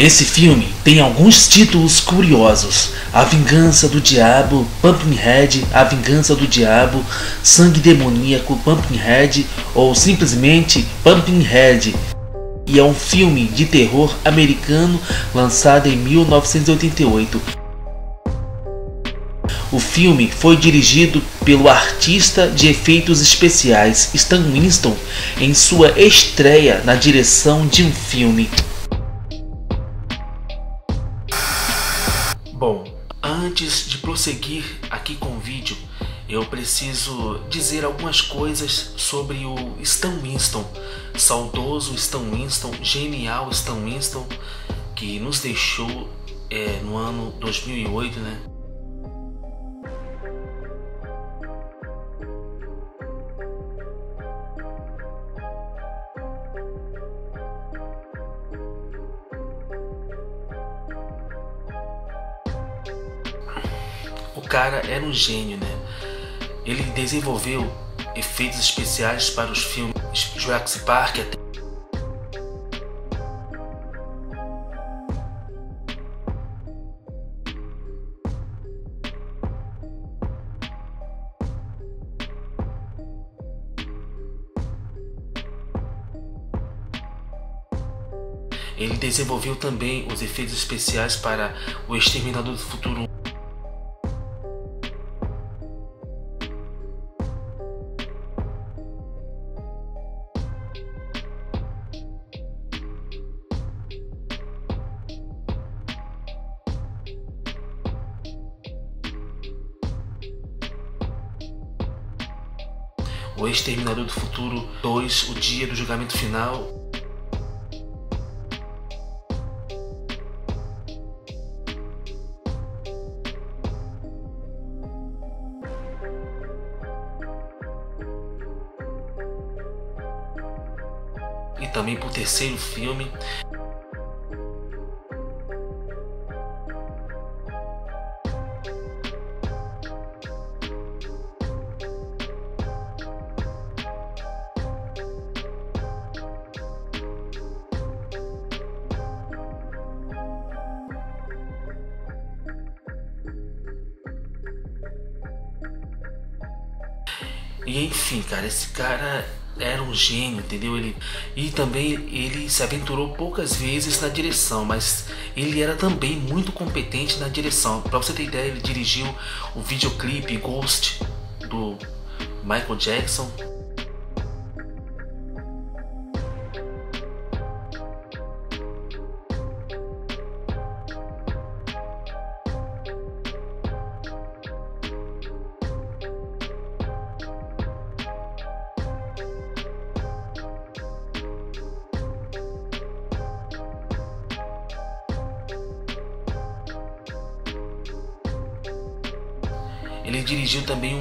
Esse filme tem alguns títulos curiosos: A Vingança do Diabo, Pumpkinhead, A Vingança do Diabo, Sangue Demoníaco, Pumpkinhead ou simplesmente Pumpkinhead. E é um filme de terror americano lançado em 1988. O filme foi dirigido pelo artista de efeitos especiais Stan Winston em sua estreia na direção de um filme. Bom, antes de prosseguir aqui com o vídeo, eu preciso dizer algumas coisas sobre o Stan Winston, saudoso Stan Winston, genial Stan Winston, que nos deixou no ano 2008, né? O cara era um gênio, né? Ele desenvolveu efeitos especiais para os filmes Drax Park, ele desenvolveu também os efeitos especiais para o Exterminador do Futuro. O Exterminador do Futuro 2, O Dia do Julgamento Final. E também para o terceiro filme. E enfim, cara, esse cara era um gênio, entendeu? E também ele se aventurou poucas vezes na direção, mas ele era também muito competente na direção. Pra você ter ideia, ele dirigiu o videoclipe Ghost do Michael Jackson. Ele dirigiu também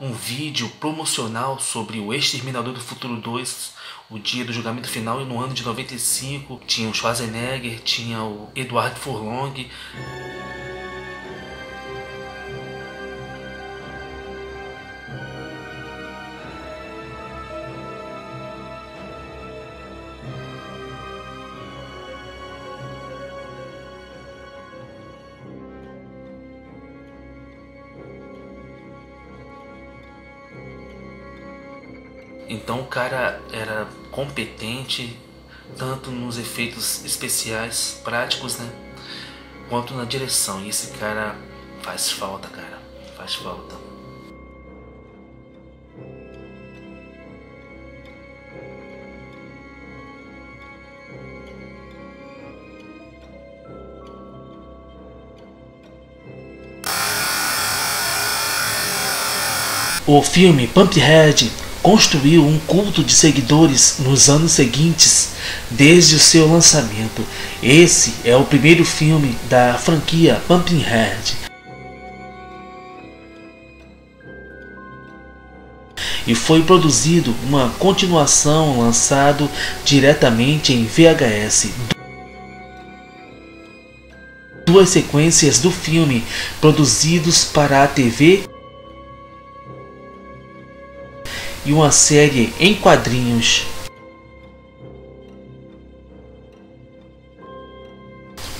um vídeo promocional sobre o Exterminador do Futuro 2, O Dia do Julgamento Final, e no ano de 95 tinha o Schwarzenegger, tinha o Edward Furlong. Então o cara era competente tanto nos efeitos especiais práticos, né, quanto na direção. E esse cara faz falta, cara, faz falta. O filme Pumpkinhead construiu um culto de seguidores nos anos seguintes, desde o seu lançamento. Esse é o primeiro filme da franquia Pumpkinhead. E foi produzido uma continuação lançado diretamente em VHS. Duas sequências do filme produzidos para a TV e uma série em quadrinhos.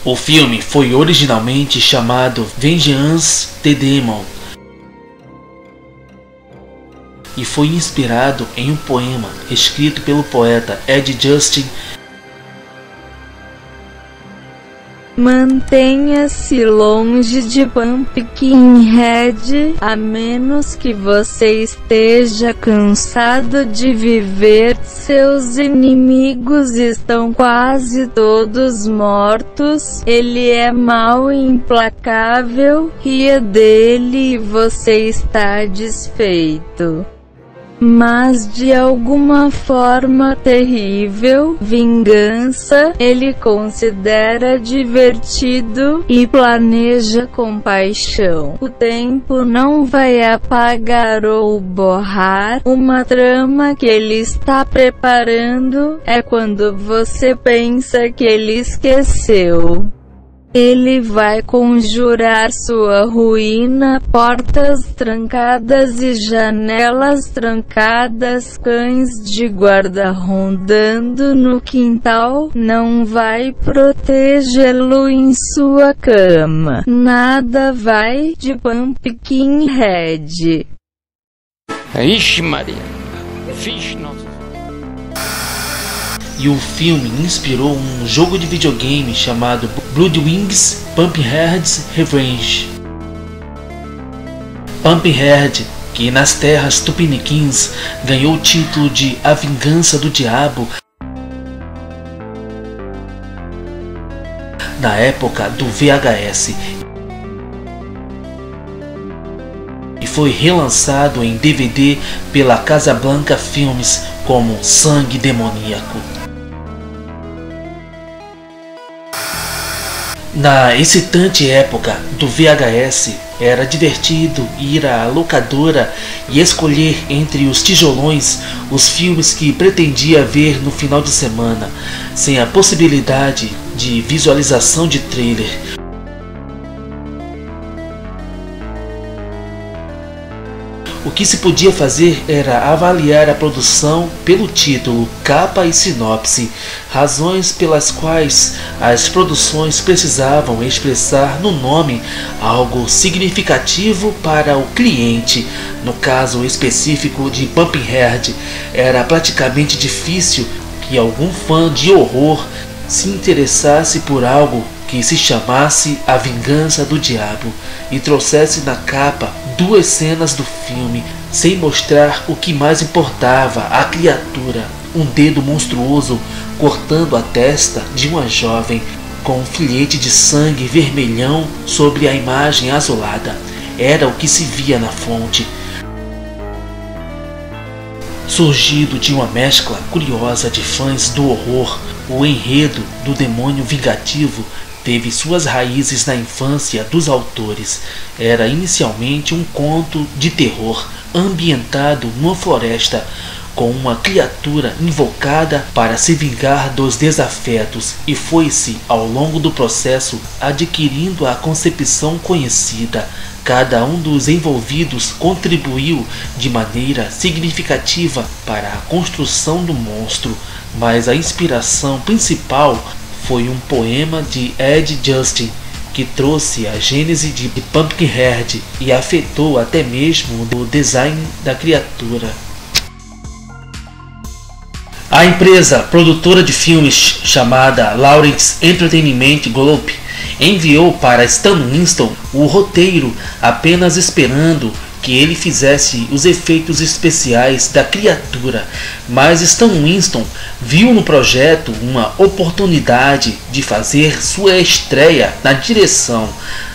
O filme foi originalmente chamado Vengeance the Demon e foi inspirado em um poema escrito pelo poeta Ed Justin. Mantenha-se longe de Pumpkinhead, a menos que você esteja cansado de viver. Seus inimigos estão quase todos mortos. Ele é mau e implacável. Ria dele e você está desfeito. Mas de alguma forma terrível, vingança, ele considera divertido e planeja com paixão. O tempo não vai apagar ou borrar uma trama que ele está preparando. É quando você pensa que ele esqueceu. Ele vai conjurar sua ruína, portas trancadas e janelas trancadas, cães de guarda rondando no quintal, não vai protegê-lo em sua cama, nada vai de Pumpkinhead. Ixi Maria, fixe nossa. E o filme inspirou um jogo de videogame chamado Blood Wings Pumpkinhead's Revenge. Pumpkinhead, que nas terras tupiniquins ganhou o título de A Vingança do Diabo, na época do VHS, e foi relançado em DVD pela Casablanca Filmes como Sangue Demoníaco. Na excitante época do VHS, era divertido ir à locadora e escolher entre os tijolões os filmes que pretendia ver no final de semana, sem a possibilidade de visualização de trailer. O que se podia fazer era avaliar a produção pelo título, capa e sinopse, razões pelas quais as produções precisavam expressar no nome algo significativo para o cliente. No caso específico de Pumpkinhead, era praticamente difícil que algum fã de horror se interessasse por algo que se chamasse A Vingança do Diabo e trouxesse na capa duas cenas do filme, sem mostrar o que mais importava à criatura: um dedo monstruoso cortando a testa de uma jovem, com um filete de sangue vermelhão sobre a imagem azulada. Era o que se via na fonte, surgido de uma mescla curiosa de fãs do horror. O enredo do demônio vingativo teve suas raízes na infância dos autores. Era inicialmente um conto de terror ambientado numa floresta, com uma criatura invocada para se vingar dos desafetos, e foi-se, ao longo do processo, adquirindo a concepção conhecida. Cada um dos envolvidos contribuiu de maneira significativa para a construção do monstro, mas a inspiração principal foi um poema de Ed Justin, que trouxe a gênese de Pumpkinhead e afetou até mesmo o design da criatura. A empresa produtora de filmes, chamada Lawrence Entertainment Group, enviou para Stan Winston o roteiro apenas esperando que ele fizesse os efeitos especiais da criatura, mas Stan Winston viu no projeto uma oportunidade de fazer sua estreia na direção,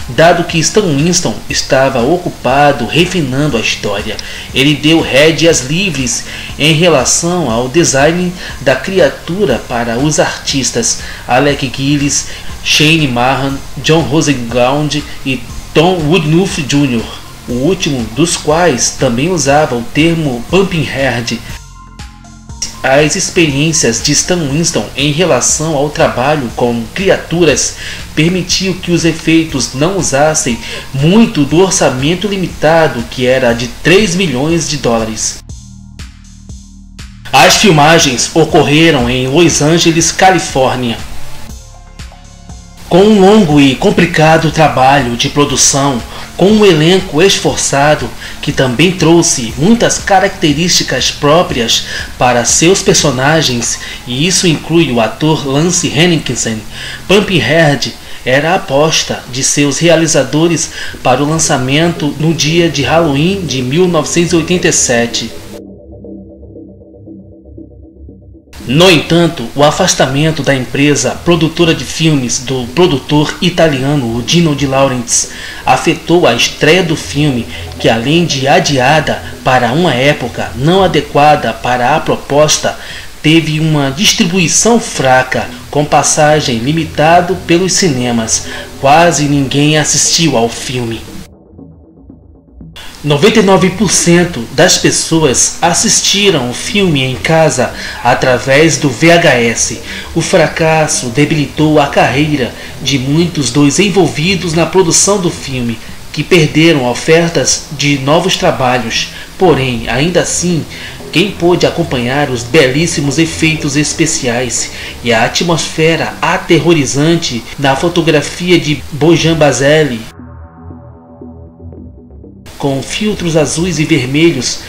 dado que Stan Winston estava ocupado refinando a história. Ele deu rédeas livres em relação ao design da criatura para os artistas Alec Gillis, Shane Mahan, John Rosengrund e Tom Woodnuff Jr., o último dos quais também usava o termo Pumpkinhead. As experiências de Stan Winston em relação ao trabalho com criaturas permitiu que os efeitos não usassem muito do orçamento limitado, que era de US$ 3 milhões. As filmagens ocorreram em Los Angeles, Califórnia. Com um longo e complicado trabalho de produção, com um elenco esforçado que também trouxe muitas características próprias para seus personagens, e isso inclui o ator Lance Henriksen, Pumpkinhead era a aposta de seus realizadores para o lançamento no dia de Halloween de 1987. No entanto, o afastamento da empresa produtora de filmes do produtor italiano Dino De Laurentiis afetou a estreia do filme, que além de adiada para uma época não adequada para a proposta, teve uma distribuição fraca, com passagem limitada pelos cinemas. Quase ninguém assistiu ao filme. 99% das pessoas assistiram o filme em casa através do VHS. O fracasso debilitou a carreira de muitos dos envolvidos na produção do filme, que perderam ofertas de novos trabalhos. Porém, ainda assim, quem pôde acompanhar os belíssimos efeitos especiais e a atmosfera aterrorizante na fotografia de Bojan Bazzelli, com filtros azuis e vermelhos,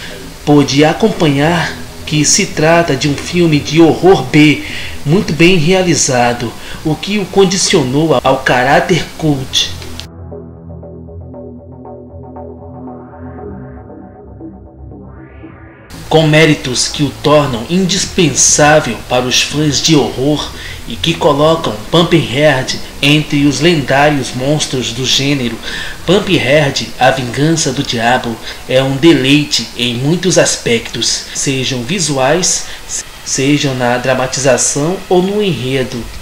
pôde acompanhar que se trata de um filme de horror B muito bem realizado, o que o condicionou ao caráter cult. Com méritos que o tornam indispensável para os fãs de horror e que colocam Pumpkinhead entre os lendários monstros do gênero, Pumpkinhead, a Vingança do Diabo, é um deleite em muitos aspectos, sejam visuais, sejam na dramatização ou no enredo.